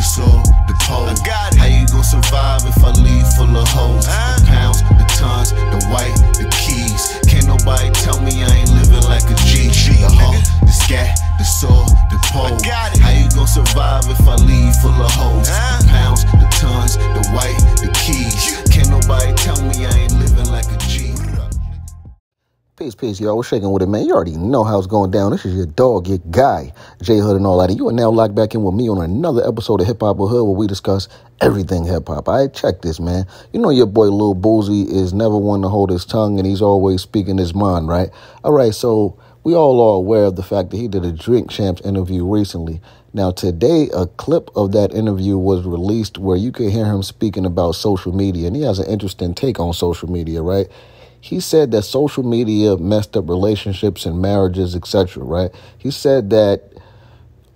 the soul, the pole. How you gon' survive if I leave full of hoes? The pounds, the tons, the white, the keys. Can't nobody tell me I ain't living like a G. The heart, the scat, the soul, the pole. How you gon' survive if I leave full of hoes? The pounds, the tons, the white, the keys. Can't nobody tell me I ain't living like a G. Peace, y'all. We're shaking with it, man. You already know how it's going down. This is your dog, your guy, J-Hood and all that. And you are now locked back in with me on another episode of Hip Hop with Hood, where we discuss everything hip-hop. I check this, man. You know your boy Lil Boosie is never one to hold his tongue, and he's always speaking his mind, right? All right, so we all are aware of the fact that he did a Drink Champs interview recently. Now, today, a clip of that interview was released where you could hear him speaking about social media, and he has an interesting take on social media, right? He said that social media messed up relationships and marriages, etc., right? He said that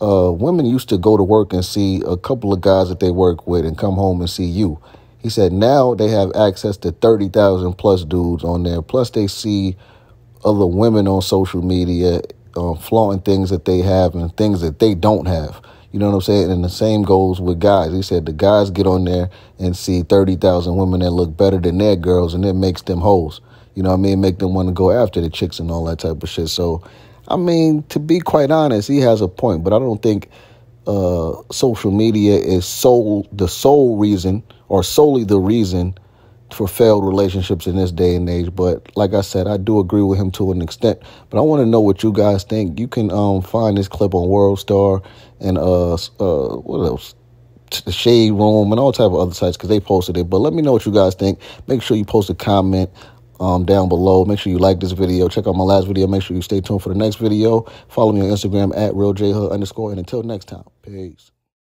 women used to go to work and see a couple of guys that they work with and come home and see you. He said now they have access to 30,000 plus dudes on there. Plus, they see other women on social media flaunting things that they have and things that they don't have. You know what I'm saying? And the same goes with guys. He said the guys get on there and see 30,000 women that look better than their girls, and it makes them hoes. You know what I mean? Make them want to go after the chicks and all that type of shit. So, I mean, to be quite honest, he has a point. But I don't think social media is the sole reason or solely the reason for failed relationships in this day and age. But like I said, I do agree with him to an extent. But I want to know what you guys think. You can find this clip on Worldstar and what else? The Shade Room and all type of other sites because they posted it. But let me know what you guys think. Make sure you post a comment down below. Make sure you like this video. Check out my last video. Make sure you stay tuned for the next video. Follow me on Instagram at RealJHood_. And until next time, peace.